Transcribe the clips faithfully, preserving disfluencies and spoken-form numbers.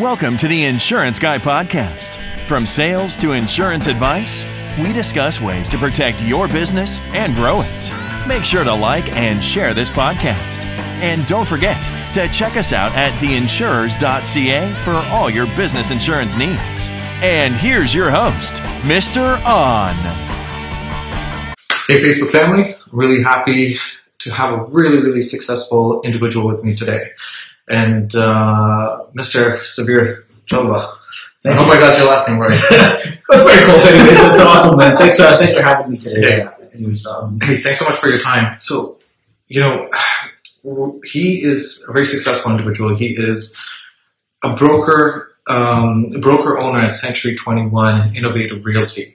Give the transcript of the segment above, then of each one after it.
Welcome to the Insurance Guy podcast. From sales to insurance advice, we discuss ways to protect your business and grow it. Make sure to like and share this podcast. And don't forget to check us out at the insurers dot c a for all your business insurance needs. And here's your host, Mister On. Hey Facebook family, really happy to have a really, really successful individual with me today. And uh, Mister Sabbir Chawla. I hope I got your last name right. That's pretty cool. It's awesome, man. Thanks, uh, thanks for having me today. Yeah. Anyways, um, hey, thanks so much for your time. So, you know, he is a very successful individual. He is a broker, um, broker owner at Century twenty-one Innovative Realty,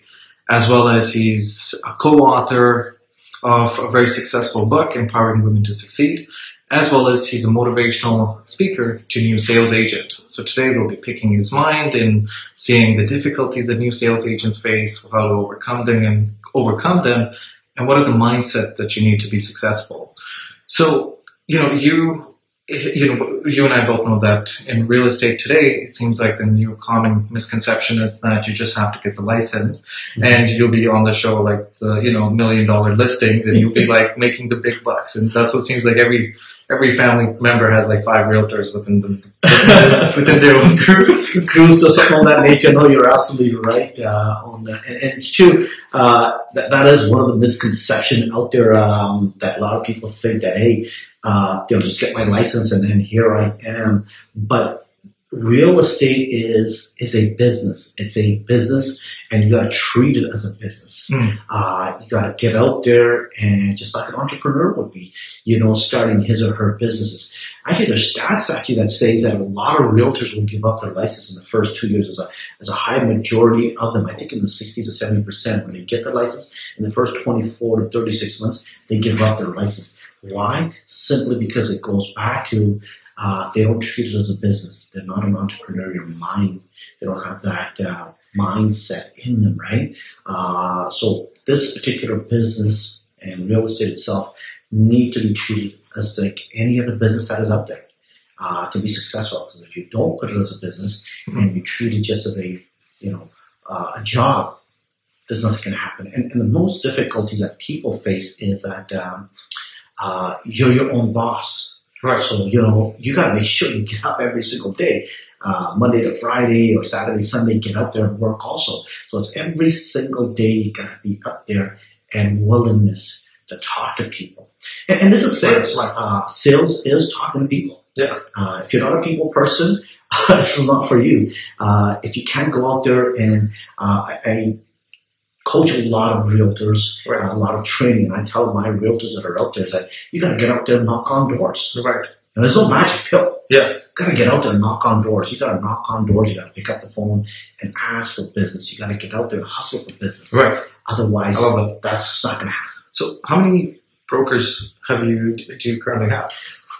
as well as he's a co-author of a very successful book, Empowering Women to Succeed, as well as he's a motivational speaker to new sales agents. So today we'll be picking his mind and seeing the difficulties that new sales agents face, how to overcome them and overcome them, and what are the mindsets that you need to be successful. So, you know, you, you know, you and I both know that in real estate today, it seems like the new common misconception is that you just have to get the license mm-hmm. and you'll be on the show like the, you know, million dollar listings and you'll be like making the big bucks. And that's what seems like every Every family member has like five realtors within them, within their own groups or something of that nature. No, you're absolutely right uh, on that, and, and it's true. Uh, that that is one of the misconceptions out there um, that a lot of people think that hey, uh, they'll just get my license and then here I am. But real estate is is a business. It's a business, and you got to treat it as a business. Mm. Uh, you got to get out there, and just like an entrepreneur would be, you know, starting his or her businesses. Actually, there's stats actually that say that a lot of realtors will give up their license in the first two years. As a as a high majority of them, I think in the sixty to seventy percent, when they get their license in the first twenty-four to thirty-six months, they give up their license. Why? Simply because it goes back to Uh, they don't treat it as a business. They're not an entrepreneurial mind. They don't have that uh, mindset in them, right? Uh, so this particular business and real estate itself need to be treated as like any other business that is out there uh, to be successful. Because if you don't put it as a business mm-hmm. and you treat it just as a, you know, uh, a job, there's nothing going to happen. And, and the most difficulties that people face is that um, uh, you're your own boss. Right, so, you know, you got to make sure you get up every single day, uh, Monday to Friday or Saturday, Sunday, get up there and work also. So it's every single day you got to be up there and willingness to talk to people. And, and this is sales. Like, uh, sales is talking to people. Yeah. Uh, if you're not a people person, it's not for you. Uh, if you can't go out there and, uh, I, I coach a lot of realtors, right. a lot of training. I tell my realtors that are out there that you got to get out there and knock on doors. Right. And there's no magic pill. Yeah. You got to get out there and knock on doors. You got to knock on doors. You got to pick up the phone and ask for business. You got to get out there and hustle for business. Right. Otherwise, that. that's not going to happen. So, how many brokers have you do you currently have?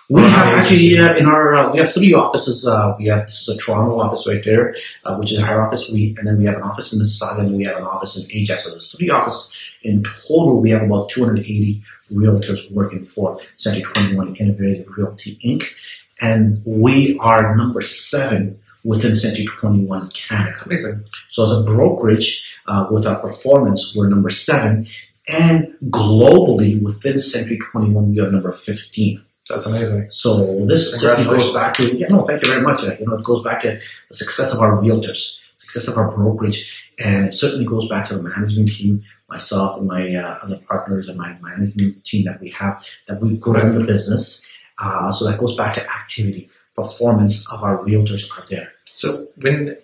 We have actually uh, in our uh, we have three offices. Uh, we have this is a Toronto office right there, uh, which is our office. We and then we have an office in Mississauga, and we have an office in Ajax. So there's three offices in total. We have about two hundred eighty realtors working for Century twenty-one Innovative Realty Incorporated. And we are number seven within Century twenty-one Canada. Amazing. So as a brokerage, uh, with our performance, we're number seven, and globally within Century twenty-one, we are number fifteen. That's amazing. So this goes back to, yeah, no, thank you very much. You know, it goes back to the success of our realtors, success of our brokerage, and it certainly goes back to the management team, myself and my uh, other partners and my management team that we have, that we've grown the business. Uh, so that goes back to activity, performance of our realtors are there. So when,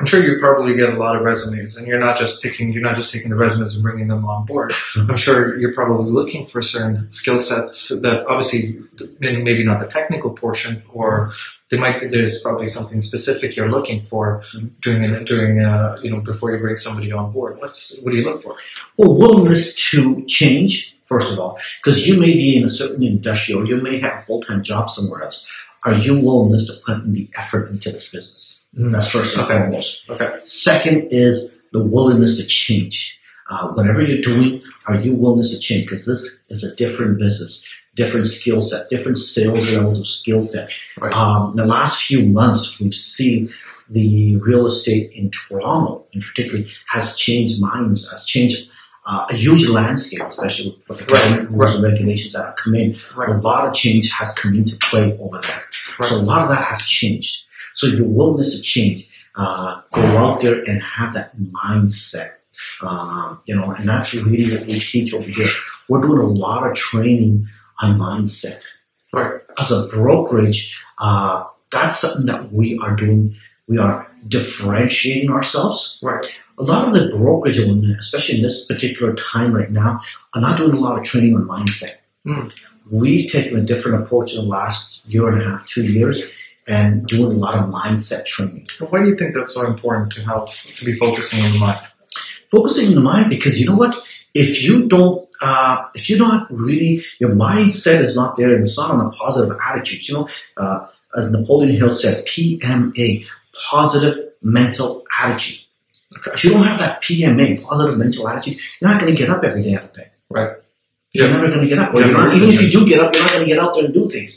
I'm sure you probably get a lot of resumes, and you're not just picking, you're not just taking the resumes and bringing them on board. I'm sure you're probably looking for certain skill sets that obviously, maybe not the technical portion, or they might, there's probably something specific you're looking for during, during, uh, you know, before you bring somebody on board. What's, what do you look for? Well, willingness to change, first of all, because you may be in a certain industry, or you may have a full-time job somewhere else. Are you willing to put in the effort into this business? That's first and foremost. Okay. Second is the willingness to change. Uh, whatever you're doing, are you willing to change? Because this is a different business, different skill set, different sales levels of skill set. Right. Um, the last few months, we've seen the real estate in Toronto, in particular, has changed minds, has changed uh, a huge landscape, especially with the government rules and regulations that have come in. Right. A lot of change has come into play over there. Right. So a lot of that has changed. So your willingness to change, uh, go out there and have that mindset. Um, you know, and that's really what we teach over here. We're doing a lot of training on mindset. Right. As a brokerage, uh, that's something that we are doing. We are differentiating ourselves. Right. A lot of the brokerage, especially in this particular time right now, are not doing a lot of training on mindset. Mm. We've taken a different approach in the last year and a half, two years. And doing a lot of mindset training. But why do you think that's so important to help to be focusing on the mind? Focusing on the mind, because you know what? If you don't, uh, if you're not really, your mindset is not there, and it's not on a positive attitude. You know, uh, as Napoleon Hill said, P M A, positive mental attitude. Okay. If you don't have that P M A, positive mental attitude, you're not going to get up every day out of bed. Right. You're yeah. never going to get up. Well, yeah, you're not, even if you do get up, you're not going to get out there and do things.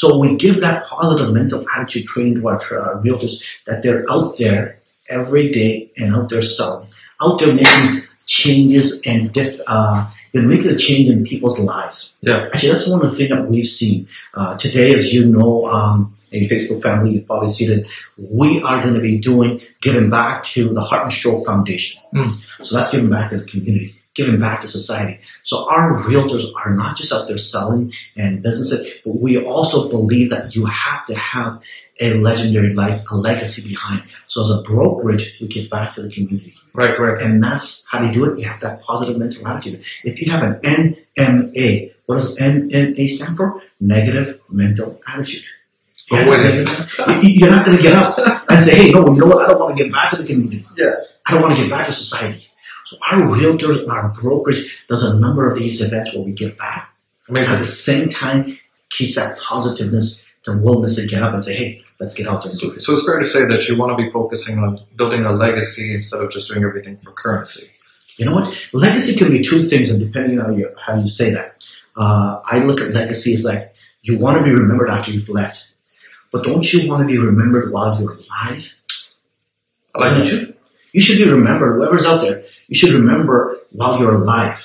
So we give that positive mental attitude training to our uh, realtors, that they're out there every day and out there selling, out there making changes and diff, uh, making a change in people's lives. Yeah. Actually, that's one of the things that we've seen. Uh, today, as you know, um, in your Facebook family, you've probably seen it, we are going to be doing, giving back to the Heart and Stroke Foundation. Mm. So that's giving back to the community, giving back to society. So our realtors are not just out there selling and businesses, but we also believe that you have to have a legendary life, a legacy behind. So as a brokerage, we give back to the community. Right, right. And that's how they do it. You have that positive mental attitude. If you have an N M A, what does N M A stand for? Negative mental attitude. But what is it? You're not going to get up and say, hey, no, you know what? I don't want to give back to the community. Yes. I don't want to give back to society. So our realtors and our brokers does a number of these events where we give back. Amazing. At the same time, keeps that positiveness, the willingness to get up and say, hey, let's get out and do this. So it's fair to say that you want to be focusing on building a legacy instead of just doing everything for currency. You know what? Legacy can be two things, and depending on how you, how you say that. Uh, I look at legacy as like, you want to be remembered after you've left. But don't you want to be remembered while you're alive? I like that. You? You should be remembered, whoever's out there, you should remember while you're alive.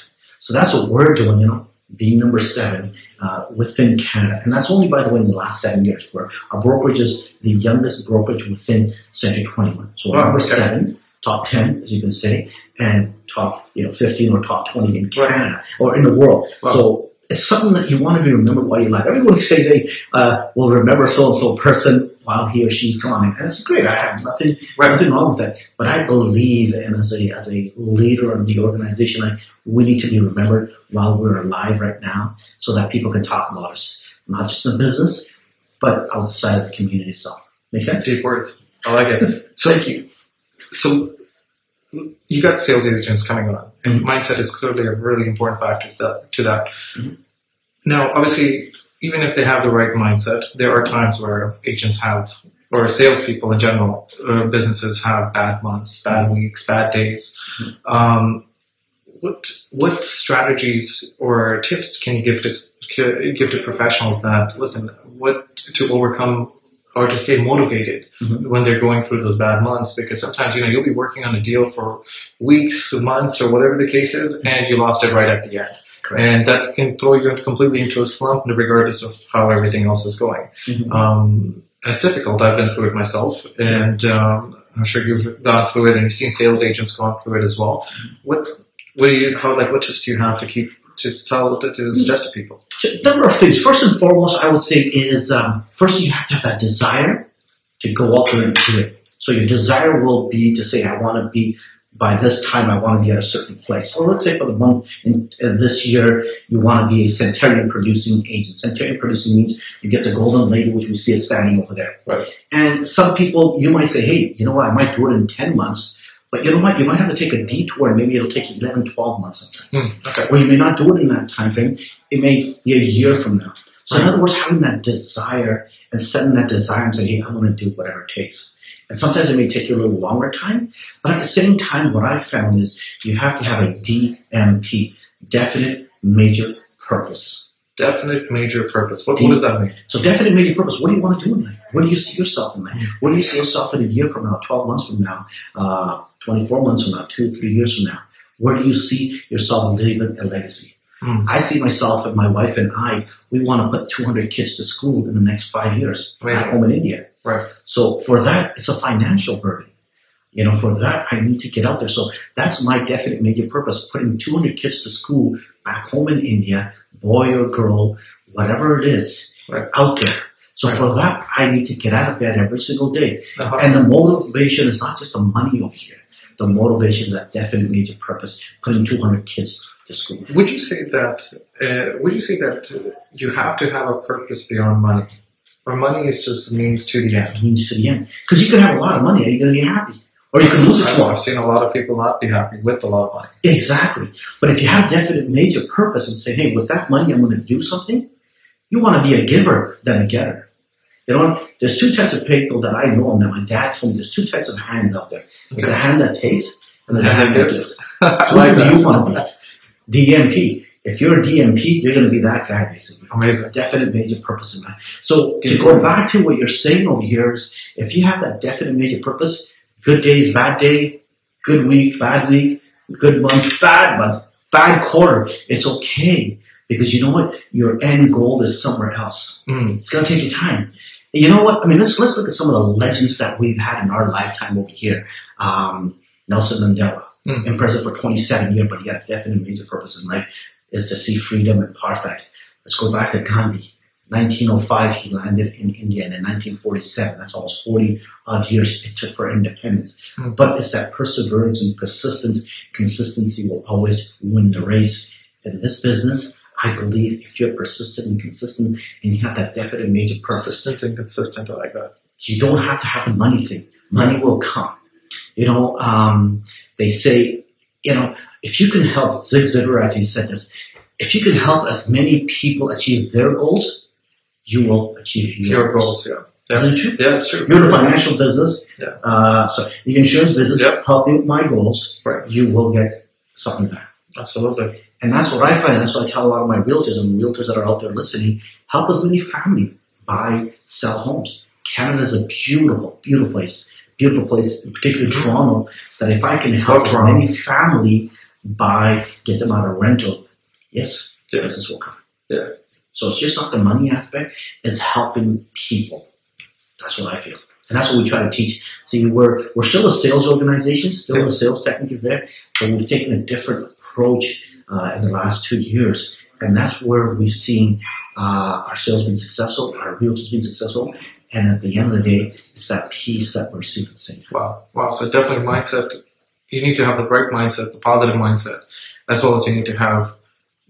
So that's what we're doing, you know, being number seven uh, within Canada. And that's only, by the way, in the last seven years, where our brokerage is the youngest brokerage within Century twenty-one. So wow, number okay. seven, top ten, as you can say, and top you know fifteen or top twenty in Canada or in the world. Wow. So it's something that you want to be remembered while you're alive. Everyone says they uh, will remember so-and-so person while he or she's gone, and it's great. I have nothing, right. nothing wrong with that. But I believe, and as a as a leader of the organization, like, we need to be remembered while we're alive right now, so that people can talk about us, not just in business, but outside of the community itself. Make sense? Deep words. I like it. Thank you. So you got sales agents coming on, and mindset is clearly a really important factor to that. Mm-hmm. Now, obviously, even if they have the right mindset, there are times where agents have, or salespeople in general, uh, businesses have bad months, bad weeks, bad days. Mm-hmm. um, what what strategies or tips can you give to give to professionals that listen what to overcome or to stay motivated mm-hmm. when they're going through those bad months? Because sometimes you know you'll be working on a deal for weeks, months, or whatever the case is, and you lost it right at the end. Correct. And that can throw you completely into a slump, regardless of how everything else is going. Mm-hmm. um, and it's difficult. I've been through it myself, and um, I'm sure you've gone through it, and you've seen sales agents gone through it as well. What, what do you, how, like, what tips do you have to keep to tell to suggest to people? A number of things. First and foremost, I would say is um, first you have to have that desire to go out there and do it. So your desire will be to say, I want to be. By this time, I want to be at a certain place. So let's say for the month in, in this year, you want to be a Centurion-producing agent. Centurion-producing means you get the golden lady, which we see it standing over there. Right. And some people, you might say, hey, you know what, I might do it in ten months, but you know what, you might have to take a detour, and maybe it'll take eleven, twelve months sometimes. Mm, okay. Or you may not do it in that time frame. It may be a year from now. So in other words, having that desire and setting that desire and saying, hey, I'm going to do whatever it takes. And sometimes it may take you a little longer time, but at the same time, what I found is you have to have a D M P, definite major purpose. Definite major purpose. What, what does that mean? So definite major purpose. What do you want to do in life? Where do you see yourself in life? Where do you see yourself in a year from now, twelve months from now, uh, twenty-four months from now, two, three years from now? Where do you see yourself leaving a legacy? Mm. I see myself and my wife and I, we want to put two hundred kids to school in the next five years right. at home in India. Right. So for that, it's a financial burden. You know, for that, I need to get out there. So that's my definite major purpose, putting two hundred kids to school back home in India, boy or girl, whatever it is, right. out there. So right. for that, I need to get out of bed every single day. Uh-huh. And the motivation is not just the money over here. The motivation is that definite major purpose, putting two hundred kids to school. Would you say that, uh, would you say that you have to have a purpose beyond money? Or money is just a means to the end? Means to the end. Because you can have a lot of money and you're going to be happy. Or you can lose it. I've seen a lot of people not be happy with a lot of money. Exactly. But if you have definite major purpose and say, hey, with that money, I'm going to do something, you want to be a giver than a getter. You know, there's two types of people that I know and that my dad told me, there's two types of hands out there. There's okay. a hand that takes and there's a hand that gives. So where do you want to be? D M P. If you're a D M P, you're going to be that guy, basically. Amazing. Definite major purpose in life. So to go back to what you're saying over here is, if you have that definite major purpose, good days, bad day, good week, bad week, good month, bad month, bad quarter. It's okay because you know what? Your end goal is somewhere else. Mm. It's going to take you time. And you know what? I mean, let's let's look at some of the legends that we've had in our lifetime over here. Um, Nelson Mandela, mm. in prison for twenty-seven years, but he had a definite major purpose in life, is to see freedom and perfect. Let's go back to Gandhi. nineteen oh five, he landed in India, and in nineteen forty-seven, that's almost forty odd years it took for independence. Mm. But it's that perseverance and persistence, consistency will always win the race. In this business, I believe if you're persistent and consistent, and you have that definite major purpose. Persistent and consistent, I like that. You don't have to have the money thing. Money mm. will come. You know, um, they say, you know, if you can help, Zig Ziglar actually said this, if you can help as many people achieve their goals, you will achieve your, your goals. goals. Yeah, isn't it true? Yeah, it's true. You're in the financial business. Yeah. Uh, so the insurance business, yep. helping my goals, right. you will get something back. Absolutely. And that's what I find. That's what I tell a lot of my realtors and realtors that are out there listening. Help as many families buy, sell homes. Canada is a beautiful, beautiful place. Beautiful place, particularly Toronto. That if I can help as many family buy, get them out of rental, yes, yeah. business will come. Yeah. So it's just not the money aspect, it's helping people. That's what I feel. And that's what we try to teach. See, we're, we're still a sales organization, still yeah. a sales technique is there, but we've taken a different approach uh, in the last two years. And that's where we've seen uh, our sales being successful, our realtors being successful. And at the end of the day, it's that piece that we're seeing. Wow. Wow. So definitely mindset. You need to have the right mindset, the positive mindset, as well as you need to have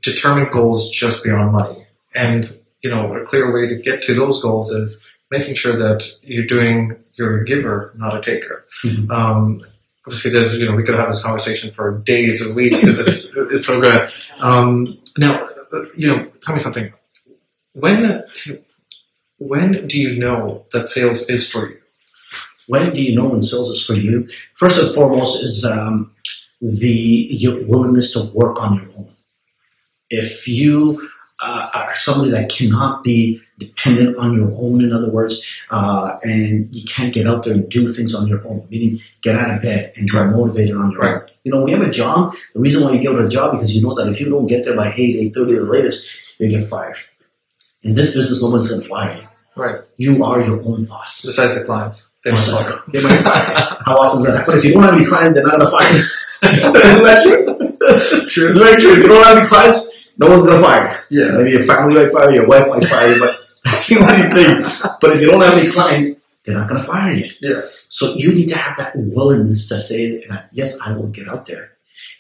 determined goals just beyond money. And, you know, a clear way to get to those goals is making sure that you're doing, you're a giver, not a taker. Mm-hmm. um, obviously, there's, you know, we could have this conversation for days or weeks. it's, it's so good. Um, now, you know, tell me something. When, when do you know that sales is for you? When do you know when sales is for you? First and foremost is um, the your willingness to work on your own. If you... Uh, are somebody that cannot be dependent on your own, in other words, uh, and you can't get out there and do things on your own, meaning get out of bed and get motivated on your own. You know, we have a job. The reason why you get a job because you know that if you don't get there by eight, eight thirty or the latest, you get fired. In this business, no one's going to fire you. Right. You are your own boss. Besides the clients. They might fire you. How often is that? But if you don't have any clients, they're not going to fire you. Isn't that true? True. Isn't that true? If you don't have any clients, no one's going to fire you. Yeah. Maybe your family might fire you, your wife might fire you, but you know anything. But if you don't have any clients, they're not going to fire you. Yeah. So you need to have that willingness to say, that, yes, I will get out there.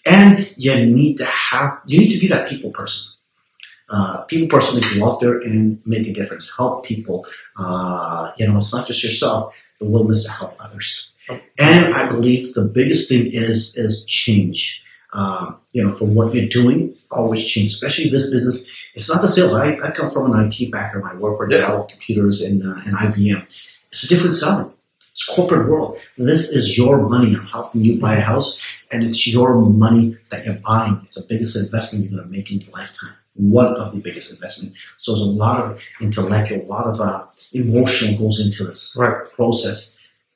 And you need to have, you need to be that people person. Uh, people person is go out there and make a difference. Help people. Uh, you know, it's not just yourself, the willingness to help others. And I believe the biggest thing is, is change. um, you know, for what you're doing. Always change, especially this business. It's not the sales. I, I come from an I T background. I work for Dell Computers and, uh, and I B M. It's a different selling. It's corporate world. This is your money. I'm helping you buy a house, and it's your money that you're buying. It's the biggest investment you're going to make in your lifetime. One of the biggest investments. So there's a lot of intellectual, a lot of uh, emotional goes into this right. process.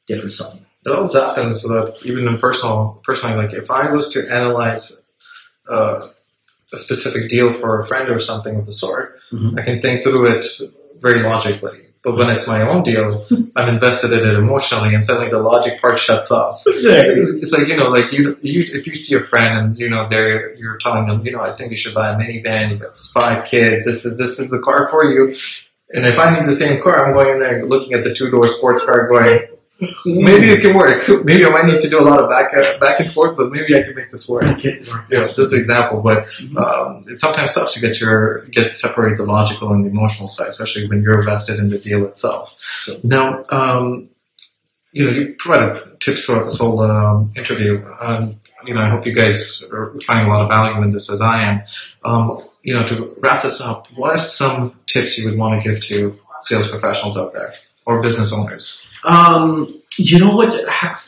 Different something. It all happens so that even in personal, personally, like if I was to analyze uh, a specific deal for a friend or something of the sort, mm-hmm. I can think through it very logically. But when it's my own deal, I'm invested in it emotionally, and suddenly the logic part shuts off. It's like, you know, like you, you, if you see a friend and, you know, they're, you're telling them, you know, I think you should buy a minivan, you've got five kids, this is, this is the car for you. And if I need the same car, I'm going in there looking at the two-door sports car going, maybe it can work. Maybe I might need to do a lot of back, back and forth, but maybe I can make this work. You know, it's just an example, but um, it sometimes helps to get your get to separate the logical and the emotional side, especially when you're invested in the deal itself. So, now, um, you know, you provided tips throughout this whole um, interview. Um, you know, I hope you guys are finding a lot of value in this, as I am. Um, you know, to wrap this up, what are some tips you would want to give to sales professionals out there or business owners? Um, you know what,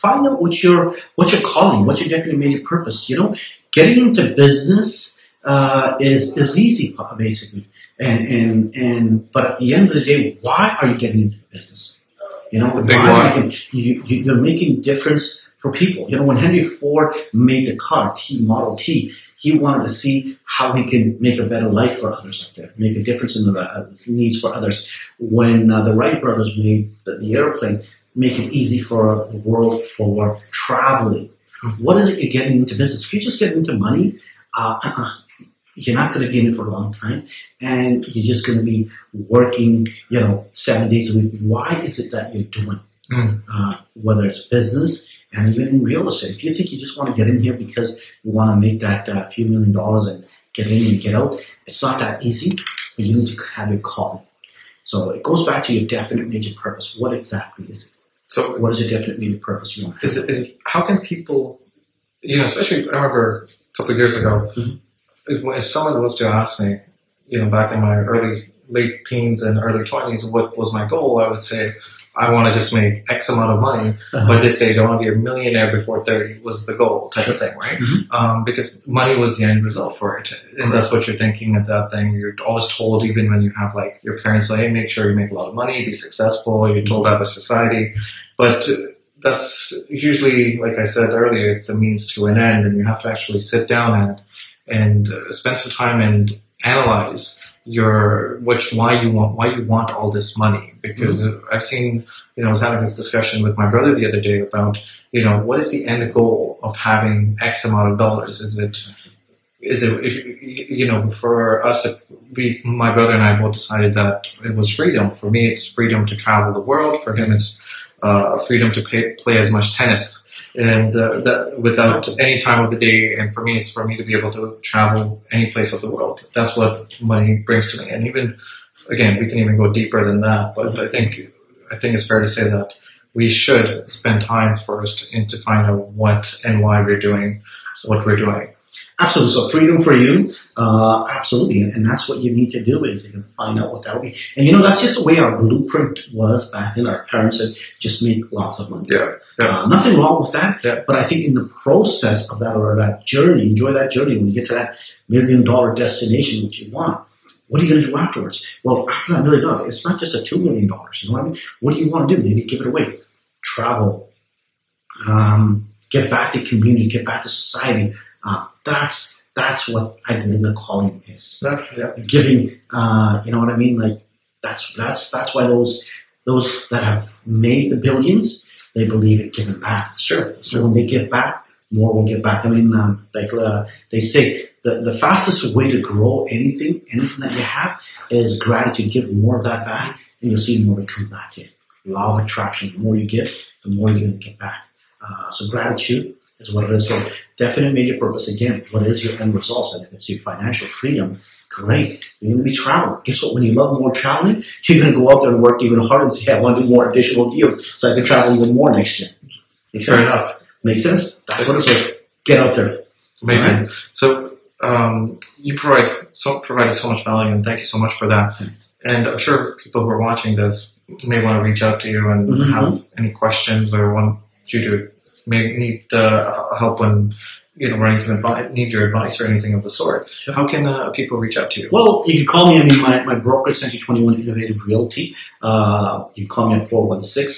find out what your, what your calling, what your definitely major purpose, you know, getting into business, uh, is, is easy basically. And, and, and, but at the end of the day, why are you getting into business? You know, why you, you, you're making difference for people. You know, when Henry Ford made the car, T Model T, he wanted to see how he can make a better life for others out there, make a difference in the uh, needs for others. When uh, the Wright brothers made the, the airplane, make it easy for the world for traveling. What is it you're getting into business? If you just get into money, uh, uh-uh. you're not going to be in it for a long time, and you're just going to be working, you know, seven days a week. Why is it that you're doing? Mm. Uh, whether it's business and even in real estate. If you think you just want to get in here because you want to make that uh, few million dollars and get in and get out, it's not that easy, but you need to have a call. So it goes back to your definite major purpose. What exactly is it? So what is your definite major purpose you want to have? Is it, is, how can people, you know, especially I remember a couple of years ago, mm-hmm. if, if someone was to ask me, you know, back in my early, late teens and early twenties, what was my goal, I would say, I want to just make X amount of money, uh-huh. but they say, I want to be a millionaire before thirty was the goal type of thing, right? Mm-hmm. um, because money was the end result for it. And that's what you're thinking of that thing. You're always told, even when you have like your parents say, hey, make sure you make a lot of money, be successful. You're told that by society. But that's usually, like I said earlier, it's a means to an end. And you have to actually sit down and, and uh, spend some time and analyze your which why you want why you want all this money, because mm-hmm. I've seen, you know, I was having this discussion with my brother the other day about, you know, what is the end goal of having X amount of dollars? Is it is it if, you know, for us, we my brother and I both decided that it was freedom. For me, it's freedom to travel the world. For him, it's uh, freedom to pay, play as much tennis. And uh, that without any time of the day, and for me, it's for me to be able to travel any place of the world. That's what money brings to me. And even, again, we can even go deeper than that. But I think I think it's fair to say that we should spend time first in to find out what and why we're doing what we're doing. Absolutely. So freedom for you, uh, absolutely. And, and that's what you need to do is you can find out what that will be. And, you know, that's just the way our blueprint was back then. Our parents said, just make lots of money. Yeah, yeah. Uh, nothing wrong with that. Yeah. But I think in the process of that or that journey, enjoy that journey. When you get to that million dollar destination, which you want, what are you going to do afterwards? Well, after that million dollars, it's not just a two million dollars. You know what I mean? What do you want to do? Maybe give it away. Travel. Um, get back to community. Get back to society. Uh, that's that's what I believe the calling is. That's, yeah. Giving, uh, you know what I mean? Like that's that's that's why those those that have made the billions, they believe in giving back. Sure. So when they give back, more will give back. I mean, um, like uh, they say, the the fastest way to grow anything, anything that you have, is gratitude. Give more of that back, and you'll see more come back in. Law of attraction. The more you give, the more you're going to get back. Uh, so gratitude is what it is. So definite major purpose. Again, what is your end results? And if it's your financial freedom, great. You're going to be traveling. Guess what? When you love more traveling, you're going to go out there and work even harder and say, I want to do more additional deals so I can travel even more next year. Fair enough. Make sense? That's what it's like. Get out there. Amazing. Right. So um, you provide so, provided so much value, and thank you so much for that. Thanks. And I'm sure people who are watching this may want to reach out to you and mm-hmm. have any questions or want you to may need uh, help when you know running some advice, need your advice or anything of the sort. Sure. How can uh, people reach out to you? Well, you can call me. I mean, my, my broker, Century twenty-one Innovative Realty. Uh, you can call me at four one six,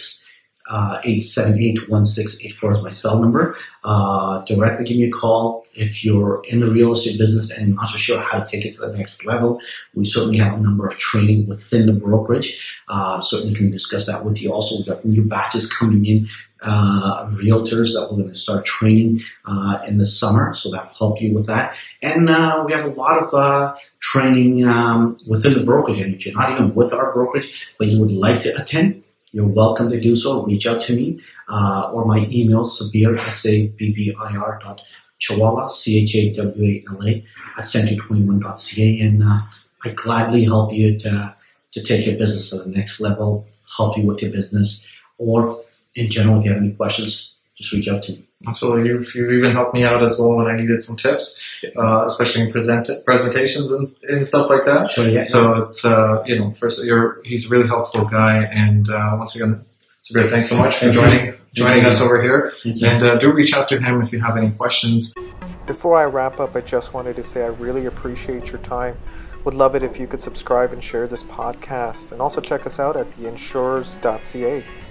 eight seven eight, one six eight four is my cell number. Uh, directly give me a call. If you're in the real estate business and not so sure how to take it to the next level, we certainly have a number of training within the brokerage. Uh, certainly can discuss that with you. Also, we've got new batches coming in, uh, realtors that we're going to start training, uh, in the summer. So that'll help you with that. And, uh, we have a lot of, uh, training, um, within the brokerage. And if you're not even with our brokerage, but you would like to attend, you're welcome to do so. Reach out to me, uh, or my email, Sabbir, S A B B I R dot Chawla, C H A W A L A, at century twenty-one dot C A. And, uh, I gladly help you to, to take your business to the next level, help you with your business, or in general, if you have any questions, just reach out to me. Absolutely. You've, you've even helped me out as well when I needed some tips, uh, especially in present presentations and, and stuff like that. Sure, yeah. So it's, uh, you know, first, you're, he's a really helpful guy. And uh, once again, Sabbir, thanks so much for joining, joining us over here. And uh, do reach out to him if you have any questions. Before I wrap up, I just wanted to say I really appreciate your time. Would love it if you could subscribe and share this podcast. And also check us out at the insurers dot C A.